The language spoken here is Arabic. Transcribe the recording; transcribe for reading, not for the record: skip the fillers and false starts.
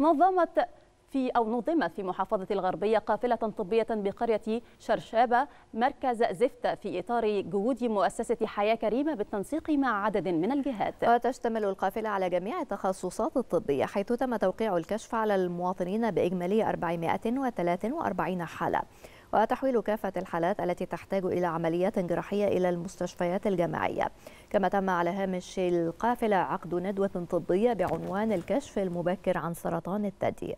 نظمت في محافظة الغربية قافلة طبية بقرية شرشابة مركز زفتة في إطار جهود مؤسسة حياة كريمة بالتنسيق مع عدد من الجهات. وتشتمل القافلة على جميع التخصصات الطبية، حيث تم توقيع الكشف على المواطنين بإجمالي 443 حالة، وتحويل كافة الحالات التي تحتاج إلى عمليات جراحية إلى المستشفيات الجامعية. كما تم على هامش القافلة عقد ندوة طبية بعنوان الكشف المبكر عن سرطان الثدي.